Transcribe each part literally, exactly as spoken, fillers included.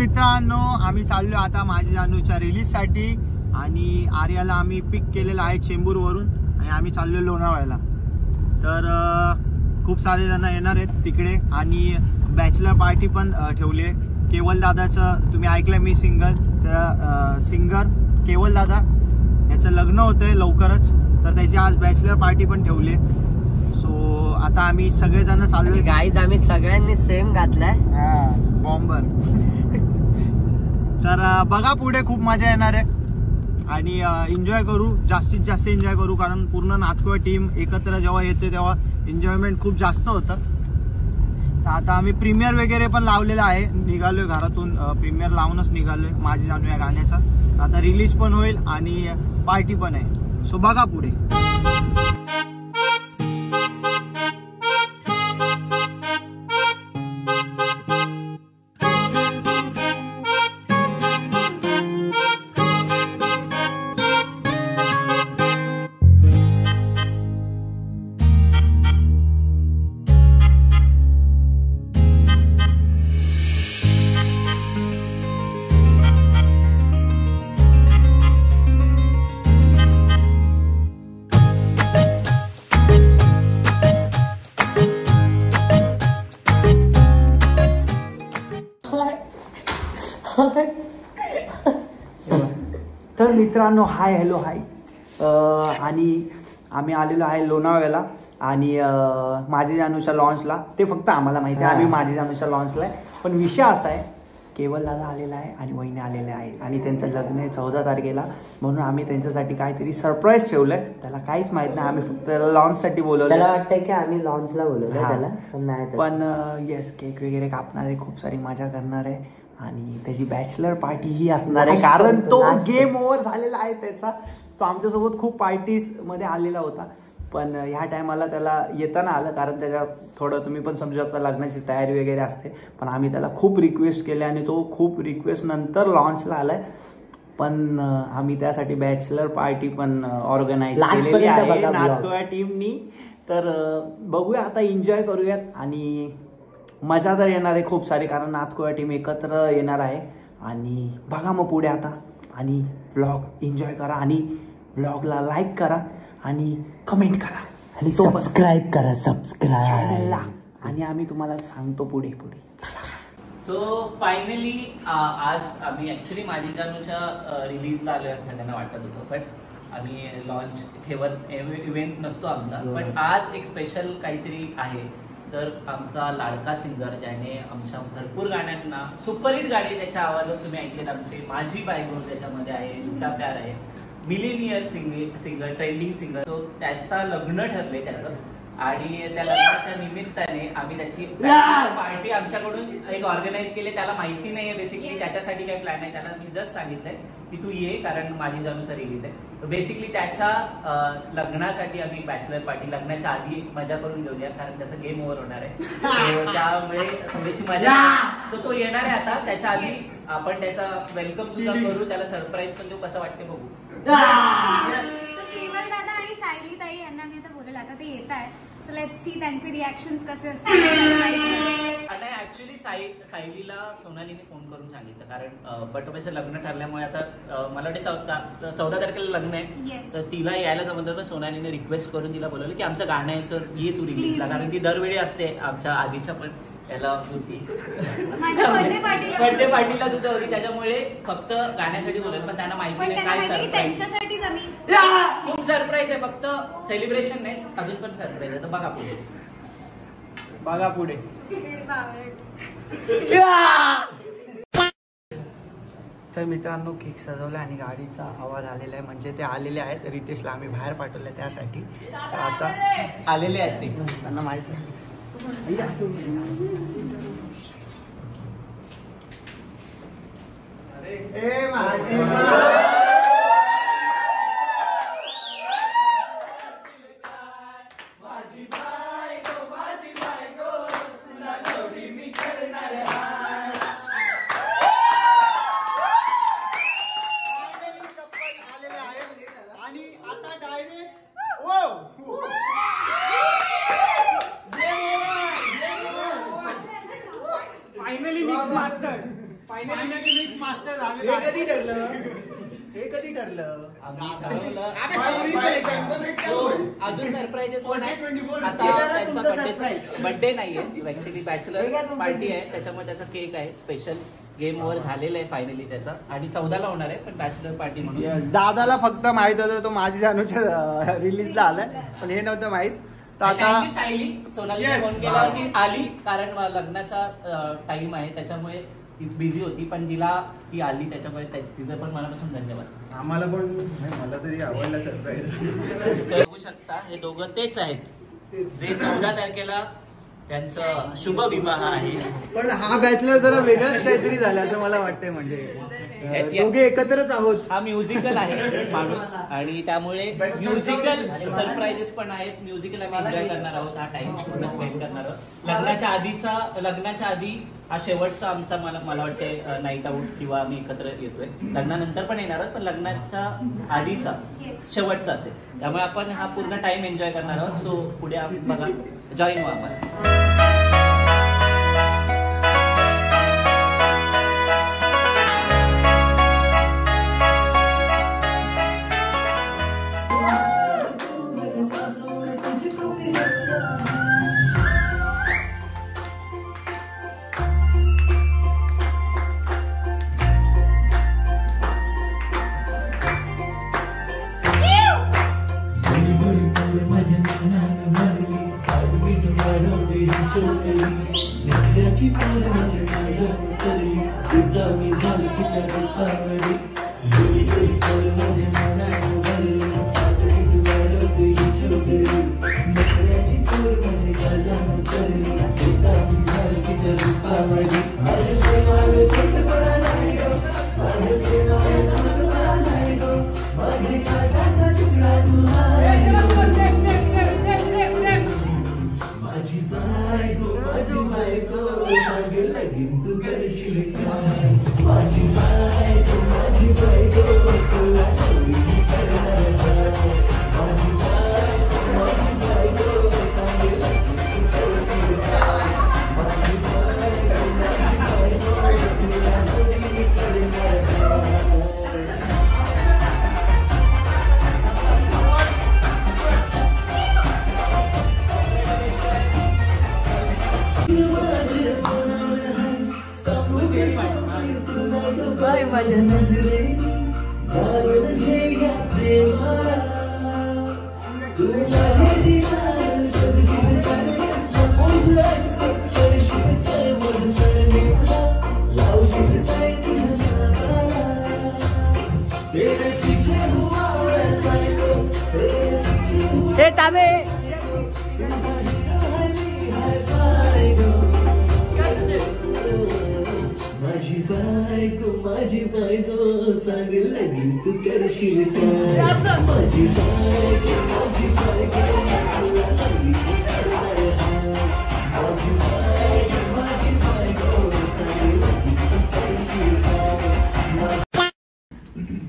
मित्रांनो, आम्ही चाललो आता माझी जानूच्या रिलीजसाठी आणि आर्याला आम्ही पिक केलेला आहे चेंबूरवरून आणि आम्ही चाललो लोणावळ्याला। तर खूप सारे जण येणार आहेत तिकडे आणि बॅचलर पार्टी पण ठेवली आहे। केवल दादाचं तुम्ही ऐकलं मी सिंगर, तर सिंगर केवल दादा याचं लग्न होतंय लवकरच, तर त्याची आज बॅचलर पार्टी पण ठेवली आहे। सो आता आम्ही सगळेजण चाललोय गाईज, आम्ही सगळ्यांनी सेम घातलाय बॉम्बर। तर बघा पुढे खूप मजा येणार आहे आणि एन्जॉय करू, जास्तीत जास्त एन्जॉय करू, कारण पूर्ण नाटकवा टीम एकत्र जेव्हा येते तेव्हा एन्जॉयमेंट खूप जास्त होतं। तर आता आम्ही प्रीमियर वगैरे पण लावलेला आहे, निघालोय घरातून प्रीमियर लावूनच निघालोय माझी जानू या गाण्याचा। आता रिलीज पण होईल आणि पार्टी पण आहे, सो बघा पुढे। तर मित्रांनो, हाय हॅलो हाय, आणि आम्ही आलेलो आहे लोणावळ्याला आणि माझी जानूच्या लॉन्चला। ते फक्त आम्हाला माहिती आहे आम्ही माझी जानूच्या लॉन्चला आहे, पण विषय असा आहे केवल दादा आलेला आहे आणि वहिनी आलेले आहे आणि त्यांचं लग्न आहे चौदा तारखेला, म्हणून आम्ही त्यांच्यासाठी काहीतरी सरप्राईज ठेवलं आहे। त्याला काहीच माहीत नाही, आम्ही फक्त लॉन्चसाठी बोलवलं, त्याला वाटतं की आम्ही लॉन्चला बोलवलं त्याला, पण येस केक वगैरे कापणार आहे, खूप सारी मजा करणार आहे आणि त्याची बॅचलर पार्टी ही असणार आहे, कारण तो गेम ओव्हर झालेला आहे त्याचा। तो आमच्यासोबत खूप पार्टीज मध्ये आलेला होता, पण ह्या टायमाला त्याला येताना आलं, कारण त्याच्या थोडं तुम्ही पण समजू शकता लग्नाची तयारी वगैरे असते, पण आम्ही त्याला खूप रिक्वेस्ट केले आणि तो खूप रिक्वेस्ट नंतर लॉन्चला आलाय, पण आम्ही त्यासाठी बॅचलर पार्टी पण ऑर्गनाईज केलेली आहे नाटकव्या टीमनी। तर बघूया आता, एन्जॉय करूयात आणि मजा तर येणार आहे खूप सारी, कारण नाटकव्या टीम एकत्र येणार आहे। आणि बघा मग पुढे आता, आणि व्लॉग एन्जॉय करा आणि व्लॉगला लाईक करा आणि कमेंट करा आणि सबस्क्राईब करा, सबस्क्राईब। आणि आम्ही तुम्हाला सांगतो पुढे पुढे। सो फायनली आज आम्ही ऍक्च्युली माझी जानूच्या रिलीजला आलो असं त्यांना वाटत होतं, बट आम्ही लॉन्च ठेवत इव्हेंट नसतो आमचा, बट आज एक स्पेशल काहीतरी आहे। तर आमचा लाडका सिंगर ज्याने आमच्या भरपूर गाण्यांना सुपरहिट गाणी त्याच्या आवाजात तुम्ही ऐकलेत आमचे, माझी बायको त्याच्यामध्ये आहे, लुटा प्यार आहे, millennial sing singer trending singer, तो त्याचा लग्न ठरले त्याचं, आणि त्या लग्नाच्या निमित्ताने आम्ही त्याची पार्टी आमच्याकडून एक ऑर्गनाईज केली। त्याला माहिती नाही आहे बेसिकली त्याच्यासाठी काय प्लॅन आहे, त्याला मी जस्ट सांगितलंय की तू ये कारण माझी जानूचा रिलीज आहे। बेसिकली त्याच्या लग्नासाठी आम्ही बॅचलर पार्टी लग्नाच्या आधी मजा करून घेऊया, कारण त्याचं गेम ओव्हर होणार आहे, त्यामुळे थोडीशी मजा। तर तो येणार आहे असा, त्याच्या आधी आपण त्याचा वेलकम सुद्धा करू, त्याला सरप्राईज पण देऊ, कसं वाटते बघू। केवल दादा आणि सायली ताई यांना मी आता बोलवलं, आता ते येत आहेत, सो लेट्स सी त्यांचे रिॲक्शन्स कसे असतात। आता ॲक्च्युली साय सायलीला सोनालीने फोन करून सांगितलं, कारण बट तसं लग्न ठरल्यामुळे आता मला वाटते चौदा चौदा तारखेला लग्न आहे, तर तिला यायला जमलं तर सोनालीने रिक्वेस्ट करून तिला बोलवलं की आमचं गाणं आहे तर ये तू रिलीजला, कारण ती दरवेळी असते आमच्या आधीच्या पण त्याला होती बर्थडे पार्टीला सुद्धा होती, त्याच्यामुळे फक्त गाण्यासाठी बोलत, पण त्यांना माहिती नाही काय सरप्राईज, खूप सरप्राईज आहे, फक्त सेलिब्रेशन नाही अजून पण सरप्राईज आहे। तर बघा पुढे, बघा पुढे। तर मित्रांनो, केक सजवला आणि गाडीचा आवाज आलेला आहे, म्हणजे ते आलेले आहेत, रितेशला आम्ही बाहेर पाठवलं त्यासाठी, तर आता आलेले आहेत ते, त्यांना माहिती आहे। आणि आता डायरेक्ट फायनली मिक्स मास्टर, कधी ठरलं हे कधी ठरलं अजून सरप्राईजेस पण आहे. बर्थडे नाहीये ऍक्च्युली, बॅचलर पार्टी आहे त्याच्यामुळे त्याचा केक आहे स्पेशल. गेम ओव्हर झालेला आहे फायनली त्याचा आणि चौदाला होणार आहे पण बॅचलर पार्टी म्हणून. दादाला फक्त माहित होतं तो माझी जानूच्या रिलीजला आलाय पण हे नव्हतं माहित. सायली सोनालीला फोन केला की आली कारण लग्नाचा टाइम आहे त्याच्यामुळे ती बिझी होती पण तिला ती आली त्याच्यामुळे तिचं पण मनापासून धन्यवाद. आम्हाला पण मला तरी आवडला सरप्राईज. बघू शकता हे दोघं तेच आहेत जे चौदा तारखेला त्यांचं शुभ विवाह आहे. पण हा बॅचलर जरा वेगळाच काहीतरी झाला असं मला वाटतंय. म्हणजे दोघे एकत्रच आहोत. हा म्युझिकल आहे माणूस आणि त्यामुळे म्युझिकल सरप्राइजेस पण आहेत. म्युझिकल आम्ही एन्जॉय करणार आहोत. हा टाइम पूर्ण स्पेंड करणार आहोत. लग्नाच्या आधीचा लग्नाच्या आधी हा शेवटचा आमचा मला मला वाटते नाईट आउट किंवा आम्ही एकत्र येतोय. लग्नानंतर पण येणार आहोत पण लग्नाच्या आधीचा शेवटचा असेल त्यामुळे आपण हा पूर्ण टाइम एन्जॉय करणार आहोत. सो पुढे आपण बघा जॉईन व्हा आम्हाला.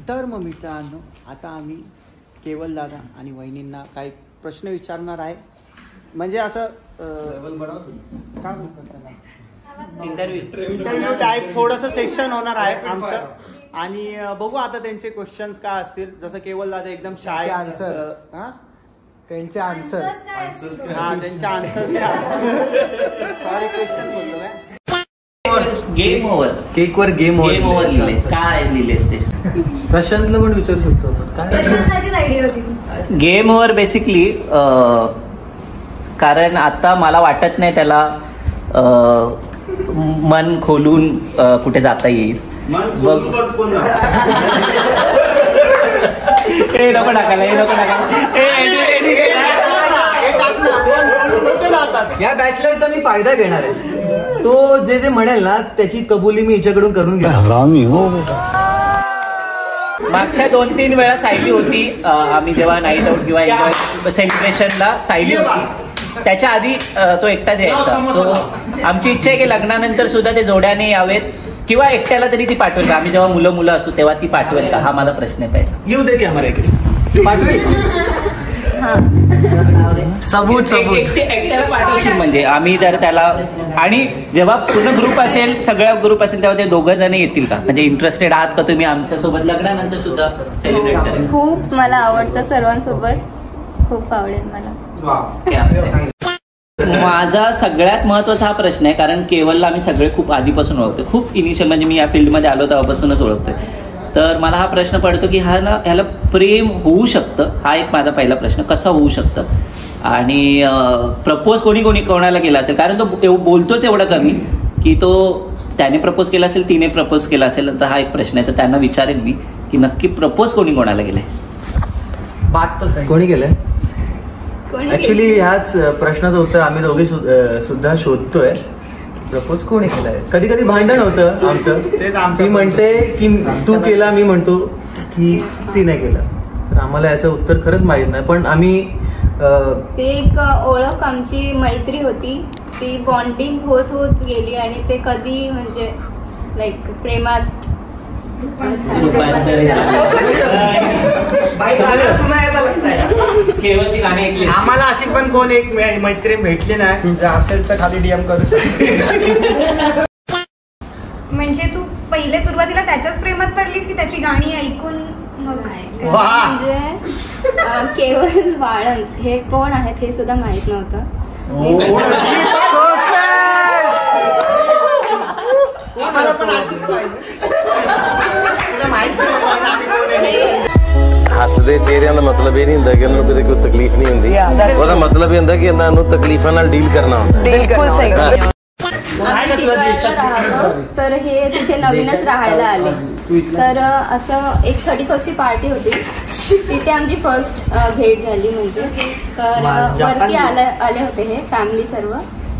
तर मग मित्रांनो आता आम्ही केवल दादा आणि वहिनींना काही प्रश्न विचारणार आहे. म्हणजे असं काय म्हणतात इंटरव्ह्यू टाईप थोडंसं सेशन होणार आहे आमचं आणि बघू आता त्यांचे क्वेश्चन्स काय असतील. जसं केवल दादा एकदम शाय आन्सर हां त्यांचे आन्सर हां त्यांचे आन्सर सॉरी क्वेश्चन बोललो मी. गेम ओव्हर केकवर गेम ओव्हर लिहिले काय लिहिलेस ते प्रशांतला पण विचारू शकतो काय गेम ओव्हर बेसिकली. कारण आता मला वाटत नाही त्याला मन खोलून कुठे जाता येईल. हे नको टाकायला हे नको टाकायला. या बॅचलरचा मी फायदा घेणार आहे. तो जे जे म्हणेल ना त्याची कबुली मी हिच्याकडून करून घेणार. मागच्या दोन तीन वेळा सायली होती आम्ही जेव्हा नाईट आउट किंवा एन्जॉय सेलिब्रेशनला सायली होती. त्याच्या आधी तो एकटाच यायचा. सो आमची इच्छा आहे की लग्नानंतर सुद्धा ते जोड्याने यावेत किंवा एकट्याला तरी ती पाठवेल का. आम्ही जेव्हा मुलं मुलं असू तेव्हा ती पाठवेल का हा मला प्रश्न पाहिजे. येऊ दे की आम्हाला इकडे पाठवेल. सबूत सबूत एकट्याला पार्टनरशिप म्हणजे आम्ही जर त्याला आणि जेव्हा पूर्ण ग्रुप असेल सगळ्या ग्रुप असेल तेव्हा ते दोघं जण येतील का म्हणजे इंटरेस्टेड आहात का तुम्ही आमच्या सोबत लग्नानंतर सुद्धा सेलिब्रेट करायला? खूप मला आवडतं सर्वांसोबत, खूप आवडेल मला. माझा सगळ्यात महत्त्वाचा हा प्रश्न आहे कारण केवलला आम्ही सगळे खूप आधीपासून ओळखतो, खूप इनिशियल म्हणजे मी या फील्डमध्ये आलो तेव्हापासूनच ओळखतोय. तर मला हा प्रश्न पडतो की हा ना ह्याला प्रेम होऊ शकतं, हा एक माझा पहिला प्रश्न, कसा होऊ शकतं? आणि प्रपोज कोणी कोणी कोणाला केला असेल कारण तो बोलतोच एवढा कमी की तो त्याने प्रपोज केला असेल तिने प्रपोज केला असेल तर हा एक प्रश्न आहे. तर त्यांना विचारेन मी की नक्की प्रपोज कोणी कोणाला केलाय, बात तसं कोणी केलंय? ऍक्च्युली ह्याच प्रश्नाचं उत्तर आम्ही दोघे सुद्धा शोधतोय, प्रपोज कोणी केलाय. कधी कधी भांडण होतं आमचं, ती म्हणते की तू केला, मी म्हणतो की ती नाही केला. तर आम्हाला याचं उत्तर खरंच माहीत नाही पण आम्ही ते एक ओळख आमची मैत्री होती ती बॉन्डिंग होत होत गेली आणि ते कधी म्हणजे लाईक प्रेमात आम्हाला अशी पण कोण एक मैत्री भेटली नाही असेल तर खाली डीएम करू शकते. म्हणजे तू पहिले सुरुवातीला त्याच्याच प्रेमात पडलीस की त्याची गाणी ऐकून? म्हणजे केवल वाळंज हे कोण आहेत हे सुद्धा माहित नव्हतं. हसदे चेहरे का मतलब ये नहीं होता कि उन्होंने कोई तकलीफ नहीं होती, उसका मतलब ये होता कि इन्होंने तकलीफों से डील करना होता. तर हे तिथे नवीनच राहायला आले तर असं एक थोडी कशी पार्टी होती तिथे आमची फर्स्ट भेट झाली म्हणजे. तर वरती आले आले होते हे फॅमिली सर्व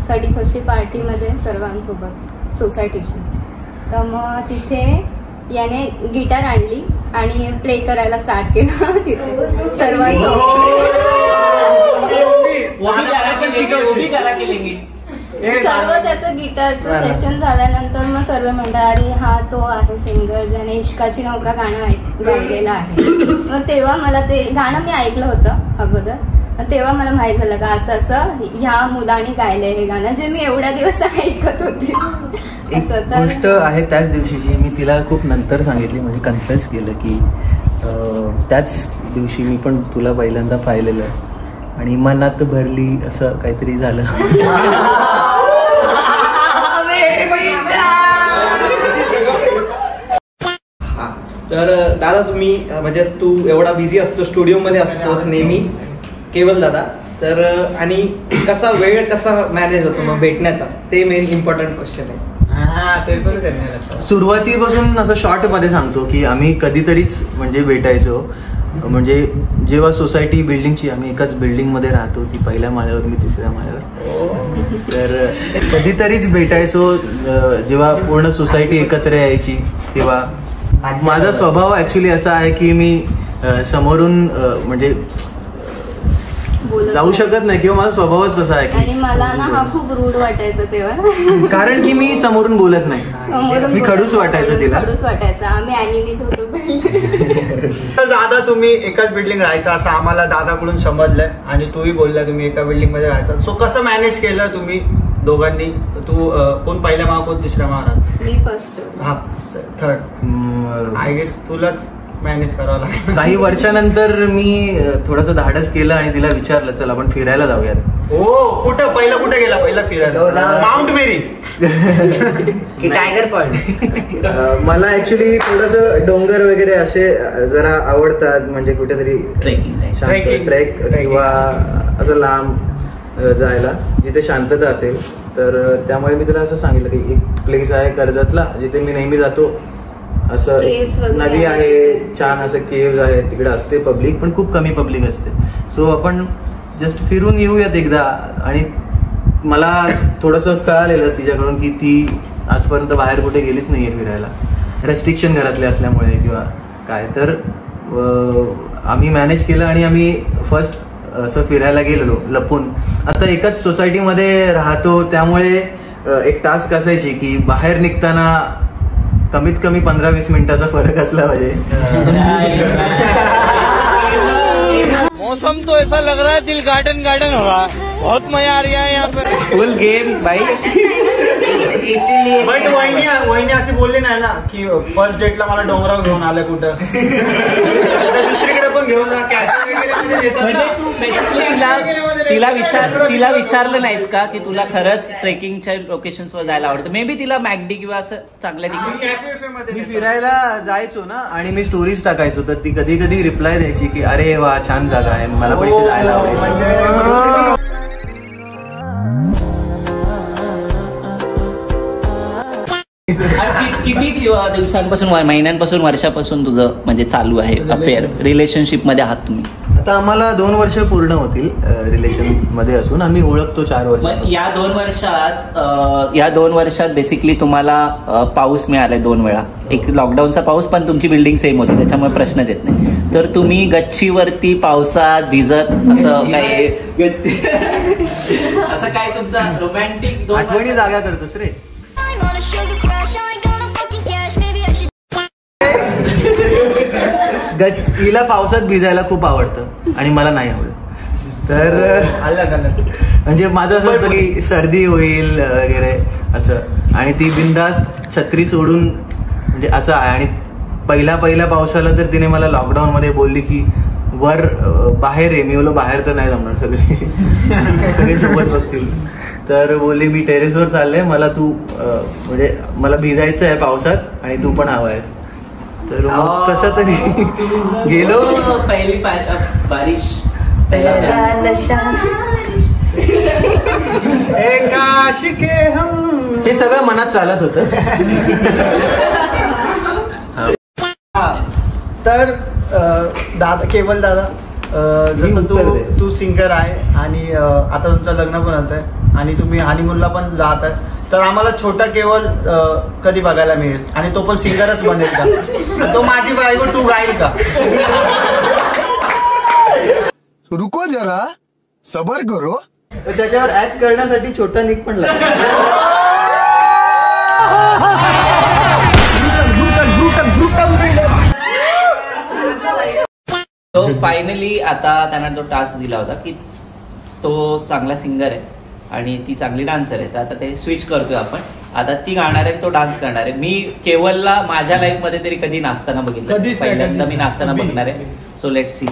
थोडी कशी पार्टीमध्ये सर्वांसोबत सोसायटीशी. तर मग तिथे याने गिटार आणली आणि प्ले करायला स्टार्ट केलं तिथे सर्वांसोबत. सर्व त्याचं गिटारचं सेशन झाल्यानंतर मग सर्व म्हणतात अरे हा तो आहे सिंगर ज्याने इश्काची नौका गाणं गायलेलं आहे. मग तेव्हा मला ते गाणं मी ऐकलं होतं अगोदर, तेव्हा मला माहीत झालं का असं असं ह्या मुलाने गायलंय हे गाणं जे मी एवढ्या दिवस ऐकत होती. एक गोष्ट आहे त्याच दिवशीची मी तिला खूप नंतर सांगितली म्हणजे कन्फेस केलं की त्याच दिवशी मी पण तुला पहिल्यांदा पाहिलेलं आणि मनात भरली असं काहीतरी झालं. तर दादा तुम्ही म्हणजे तू एवढा बिझी असतो स्टुडिओमध्ये असतोस नेहमी केवल दादा, तर आणि कसा वेळ कसा मॅनेज होतो मग भेटण्याचा ते मेन इम्पॉर्टंट क्वेश्चन आहे. सुरुवातीपासून असं शॉर्ट मध्ये सांगतो की आम्ही कधीतरीच म्हणजे भेटायचो म्हणजे जेव्हा सोसायटी बिल्डिंगची आम्ही एकाच बिल्डिंग मध्ये राहतो ती पहिल्या माळ्यावर मी तिसऱ्या माळ्यावर, तर कधीतरीच भेटायचो जेव्हा पूर्ण सोसायटी एकत्र यायची तेव्हा. माझा स्वभाव ऍक्च्युली असा आहे की मी समोरून म्हणजे जाऊ शकत नाही किंवा माझा स्वभावच तसा आहे आणि मला ना हा खूप रूढ वाटायचं तेव्हा कारण की मी समोरून बोलत नाही, मी खडूस वाटायचं तिला, खडूस वाटायचं. आम्ही अॅनिमीज होतो पहिले. तर दादा तुम्ही एकाच बिल्डिंग राहायचा असं आम्हाला दादाकडून समजलंय आणि तूही बोलला तुम्ही एका बिल्डिंग मध्ये राहायचा, सो कसं मॅनेज केलं तुम्ही दोघांनी? तू कोण पहिल्या माव कोण दुसऱ्या माव? मी फर्स्ट, हा थर्ड. आय गेस तुलाच मॅनेज करावं लागलं. काही वर्षानंतर मी थोडंसं धाडस केलं आणि तिला विचारलं चल आपण फिरायला जाऊयात. ओ कुठं पहिला कुठे गेला पहिला फिरायला? माउंट मेरी की टायगर पॉइंट. मला ऍक्च्युली थोडंसं डोंगर वगैरे असे जरा आवडतात म्हणजे कुठेतरी ट्रेकिंग ट्रेक किंवा असं लांब जायला जिथे शांतता असेल. तर त्यामुळे मी तिला असं सांगितलं की एक प्लेस आहे कर्जतला जिथे मी नेहमी जातो, असं नदी आहे छान असं केव्ज आहे तिकडे असते पब्लिक पण खूप कमी पब्लिक असते, सो आपण जस्ट फिरून येऊयात एकदा. आणि मला थोडंसं कळालेलं तिच्याकडून की ती आजपर्यंत बाहेर कुठे गेलीच नाही आहे फिरायला, रेस्ट्रिक्शन घरातले असल्यामुळे किंवा काय. तर आम्ही मॅनेज केलं आणि आम्ही फर्स्ट असं फिरायला गेलेलो लपून. आता एकाच सोसायटीमध्ये राहतो त्यामुळे एक टास्क असायची की बाहेर निघताना कमीत कमी पंधरा वीस मिनिटाचा फरक असला पाहिजे. मौसम तो ऐसा लग रहा है दिल गार्डन गार्डन हो रहा है, बहुत मजा आ रहा है यहाँ पे। फुल गेम भाई इसीलिए। बट वहिन्या वहिन्या अशी बोलली नाही ना की फर्स्ट डेटला मला डोंगरावर घेऊन आले कुठं, दुसरीकडे पण घेऊन जा, कॅफे वगैरे मध्ये। तिला विचार तिला विचारलं नाहीस का की तुला खरंच ट्रेकिंगच्या लोकेशन्स वर जायला आवडतं? मे बी तिला मॅगडी किंवा असं चांगल्या ठिकाणी मी फिरायला जायचो ना आणि मी स्टोरीज टाकायचो, तर ती कधी कधी रिप्लाय द्यायची की अरे वा छान जागा आहे, मला पण इथे जायला आवडेल। किती दिवसांपासून, महिन्यांपासून, वर्षापासून तुझं म्हणजे चालू आहे अफेअर, रिलेशनशिप मध्ये आहात तुम्ही? आता आम्हाला दोन वर्ष पूर्ण होतील रिलेशन मध्ये असून, आम्ही ओळखतो चार वर्ष। या दोन वर्षात या दोन वर्षात बेसिकली तुम्हाला पाऊस मिळालाय दोन वेळा, एक लॉकडाऊनचा पाऊस, पण तुमची बिल्डिंग सेम होती त्याच्यामुळे प्रश्नच येत नाही। तर तुम्ही गच्चीवरती पावसात भिजत असं काय असं काय तुमचा रोमॅन्टिक दोन आठवणी जागा करतोस रे? हिला पावसात भिजायला खूप आवडतं आणि मला नाही आवडत, तर म्हणजे माझं असं सगळी सर्दी होईल वगैरे असं, आणि ती बिंदास्त छत्री सोडून म्हणजे असं आहे। आणि पहिला पहिला पावसाला तर तिने मला लॉकडाऊन मध्ये बोलली की वर बाहेर आहे, मी बोललो बाहेर तर नाही जमणार, सगळे सगळे सोबत बसतील, तर बोलली मी टेरेसवर चालले, मला तू म्हणजे मला भिजायचं आहे पावसात आणि तू पण हवा आहे, तर मग कसं तरी गेलो। पहिली बारिश पहिला नशा हे सगळं मनात चालत होतं। तर दादा केवल दादा, जसं तू तू सिंगर आहे आणि आता तुमचं लग्न पण होत आहे आणि तुम्ही हनीमूनला पण जात आहे, तर आम्हाला छोटा केवल कधी बघायला मिळेल आणि तो पण सिंगरच बनेल का? तो माझी बायको तू गाईल का? रुको जरा सबर करो, त्याच्यावर ऍक्ट करण्यासाठी छोटा निक पण तो फायनली आता त्यांना तो टास्क दिला होता की तो चांगला सिंगर आहे आणि ती चांगली डान्सर आहे, तर आता ते स्विच करतोय आपण, आता ती गाणार आहे तो डान्स करणार आहे। मी केवलला माझ्या लाईफ मध्ये तरी कधी नाचताना बघितलं, पहिल्यांदा मी नाचताना बघणार आहे, सो लेट सी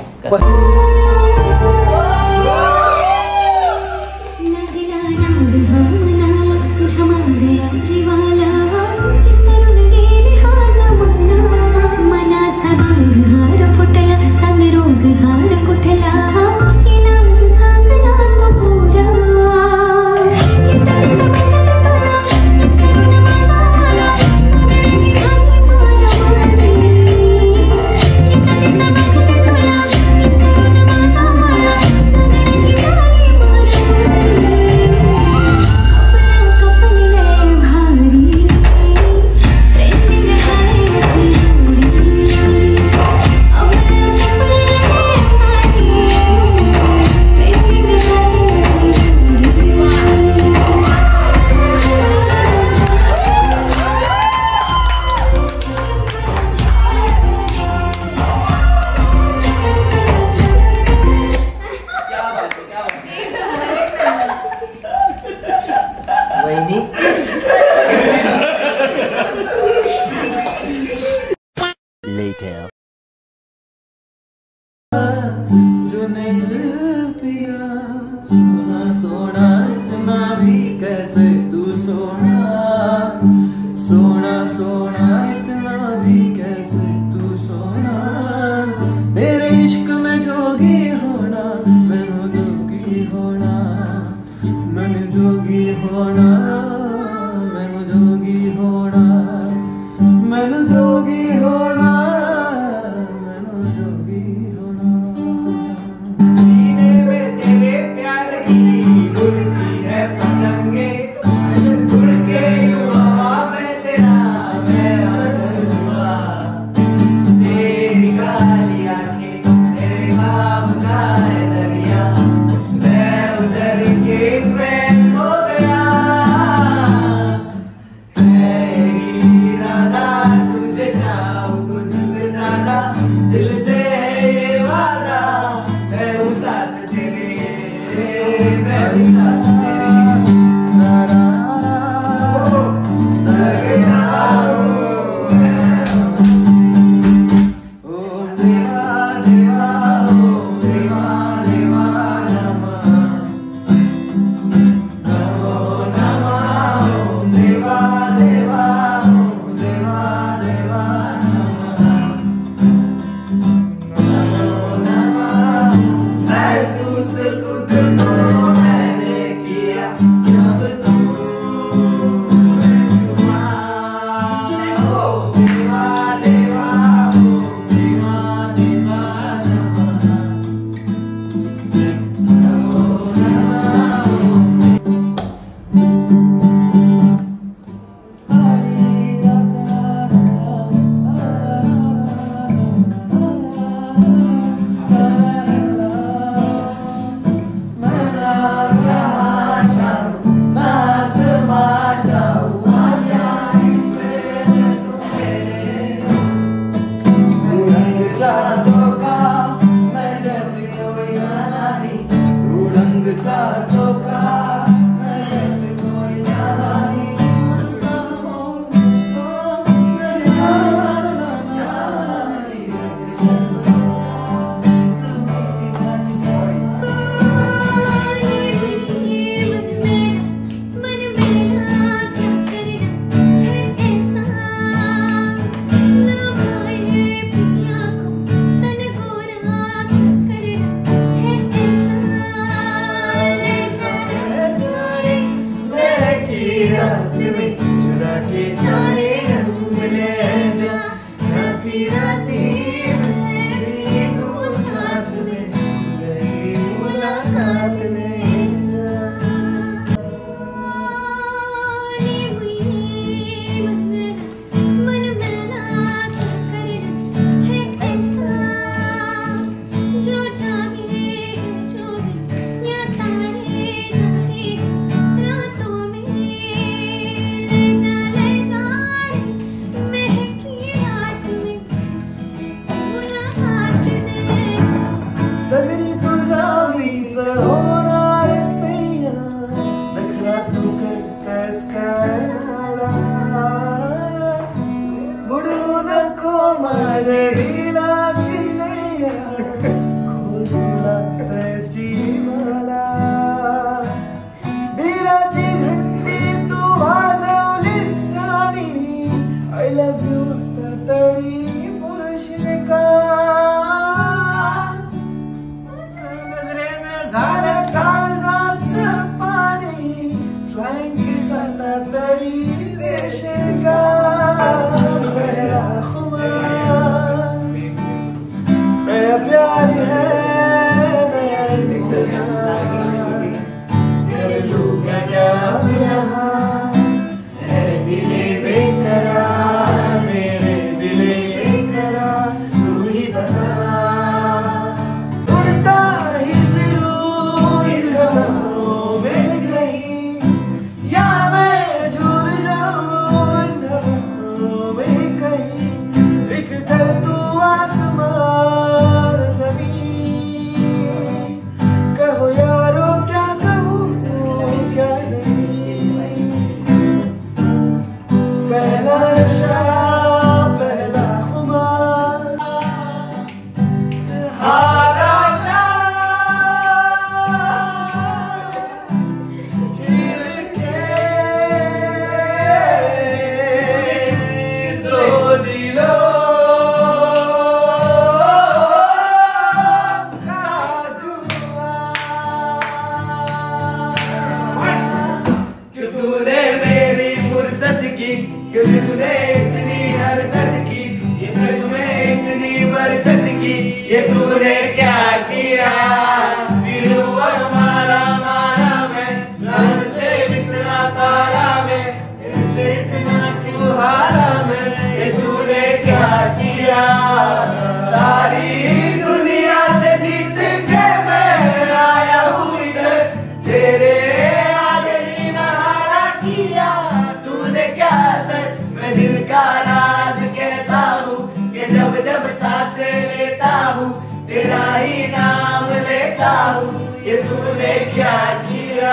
ये तूने क्या किया।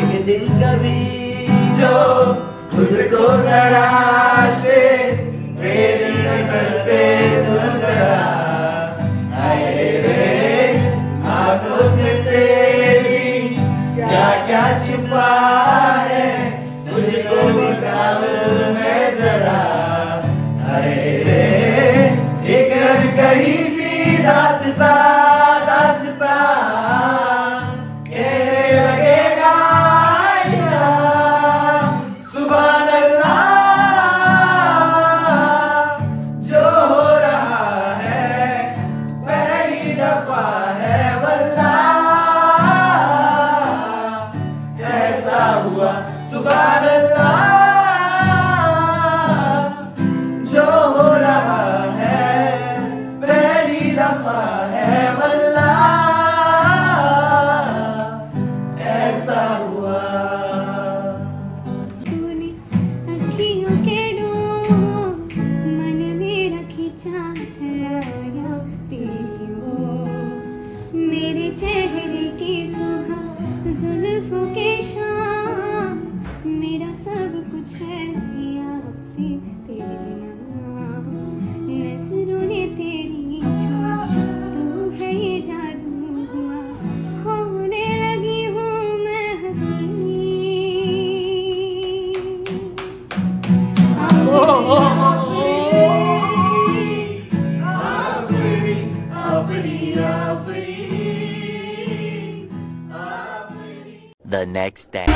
एक दिन कभी जो खुद को तराशे मेरी नजर से दूसरा आए रे आंखों से तेरी क्या क्या छिपा है मुझको बताओ मैं जरा। आए रे एक सही सी दास्ता दास्ता कहने लगेगा सुभान अल्लाह। जो हो रहा है पहली दफा है वल्लाह ऐसा हुआ सुभान अल्लाह। The next day.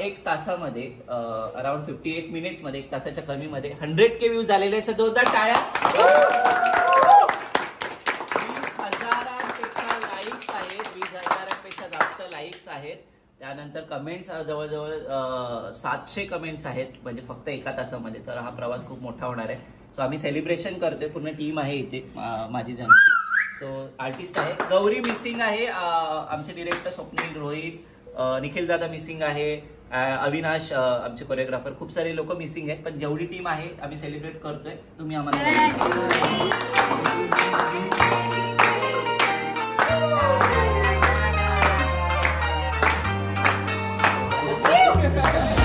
एक तासामध्ये अराउंड फिफ्टी एट मिनिट्स मध्ये एक तासाच्या कमी मध्ये हंड्रेड के व्ह्यूज आलेले आहेत. जोरदार टाळ्या. वीस हजारांपेक्षा लाईक्स आहेत. वीस हजारांपेक्षा जास्त लाईक्स आहेत. त्यानंतर कमेंट्स जवळजवळ सातशे कमेंट्स आहेत म्हणजे फक्त एका तासामध्ये. तर हा प्रवास खूप मोठा होणार आहे. सो आम्ही सेलिब्रेशन करतोय. पूर्ण टीम आहे इथे माझी जानूची. सो आर्टिस्ट आहे गौरी मिसिंग आहे. आमचे डिरेक्टर स्वप्नील रोहित निखिल दादा मिसिंग आहे. अविनाश आमचे कोरिओग्राफर खूप सारे लोक मिसिंग आहेत. पण जेवढी टीम आहे आम्ही सेलिब्रेट करतोय. तुम्ही आम्हाला